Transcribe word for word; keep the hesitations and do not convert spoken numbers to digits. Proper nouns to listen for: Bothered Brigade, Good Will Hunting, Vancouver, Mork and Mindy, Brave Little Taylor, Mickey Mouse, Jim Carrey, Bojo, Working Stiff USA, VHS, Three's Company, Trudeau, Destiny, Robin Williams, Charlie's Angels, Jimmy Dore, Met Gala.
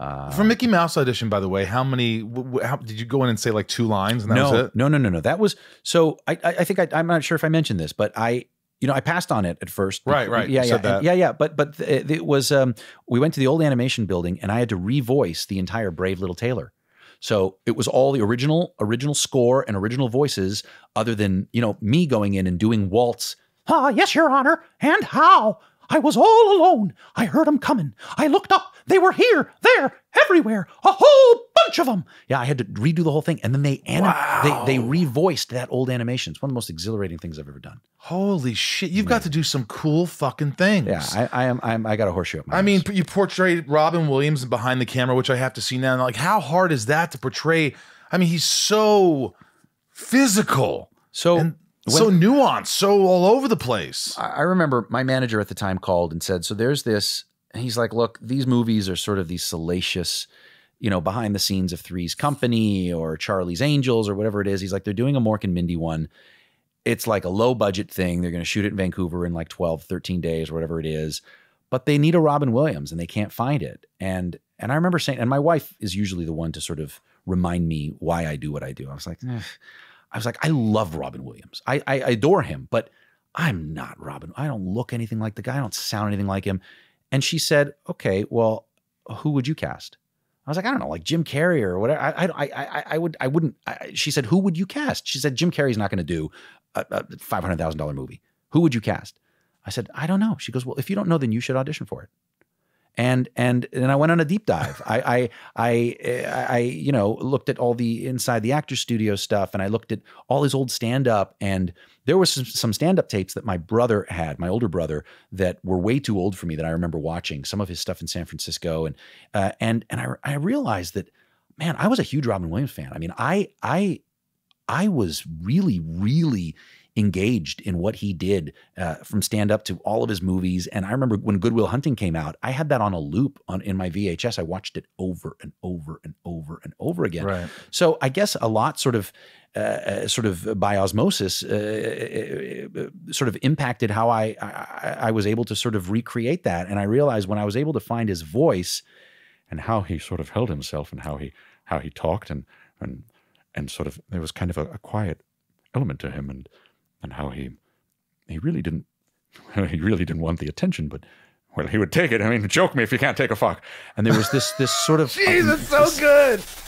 Uh, For Mickey Mouse audition, by the way, how many? How, did you go in and say like two lines? And that no, was it? no, no, no, no. That was so. I, I think I, I'm not sure if I mentioned this, but I, you know, I passed on it at first. Right, right. Yeah, you yeah, said yeah, that. yeah, yeah. But but it was. Um, we went to the old animation building, and I had to revoice the entire Brave Little Taylor. So it was all the original original score and original voices, other than you know me going in and doing waltz. Ah, yes, Your Honor, and how? I was all alone. I heard them coming. I looked up. They were here, there, everywhere. A whole bunch of them. Yeah, I had to redo the whole thing. And then they wow. they, they revoiced that old animation. It's one of the most exhilarating things I've ever done. Holy shit. You've Man. got to do some cool fucking things. Yeah, I, I am. I'm, I got a horseshoe up my I ass. mean, you portrayed Robin Williams behind the camera, which I have to see now. And like, how hard is that to portray? I mean, he's so physical. So... And When, so nuanced, so all over the place. I remember my manager at the time called and said, so there's this, and he's like, look, these movies are sort of these salacious, you know, behind the scenes of Three's Company or Charlie's Angels or whatever it is. He's like, they're doing a Mork and Mindy one. It's like a low budget thing. They're going to shoot it in Vancouver in like twelve, thirteen days or whatever it is. But they need a Robin Williams and they can't find it. And, and I remember saying, and my wife is usually the one to sort of remind me why I do what I do. I was like, eh. I was like, I love Robin Williams. I, I adore him, but I'm not Robin. I don't look anything like the guy. I don't sound anything like him. And she said, okay, well, who would you cast? I was like, I don't know, like Jim Carrey or whatever. I, I, I, I would, I wouldn't. I, she said, who would you cast? She said, Jim Carrey's not going to do a, a five hundred thousand dollar movie. Who would you cast? I said, I don't know. She goes, well, if you don't know, then you should audition for it. And and and I went on a deep dive. I I I I you know looked at all the inside the actor studio stuff, and I looked at all his old stand up. And there was some, some stand up tapes that my brother had, my older brother, that were way too old for me that I remember watching some of his stuff in San Francisco. And uh, and and I I realized that, man, I was a huge Robin Williams fan. I mean, I I I was really really. engaged in what he did uh, from stand up to all of his movies. And I remember when Good Will Hunting came out, I had that on a loop on in my V H S. I watched it over and over and over and over again. Right. So I guess a lot sort of, uh, sort of by osmosis, uh, sort of impacted how I, I, I was able to sort of recreate that. And I realized when I was able to find his voice and how he sort of held himself and how he, how he talked and, and, and sort of, there was kind of a, a quiet element to him. And, And how he, he really didn't, he really didn't want the attention, but well, he would take it. I mean, joke me if you can't take a fuck. And there was this, this sort of, Jesus, um, so this, good.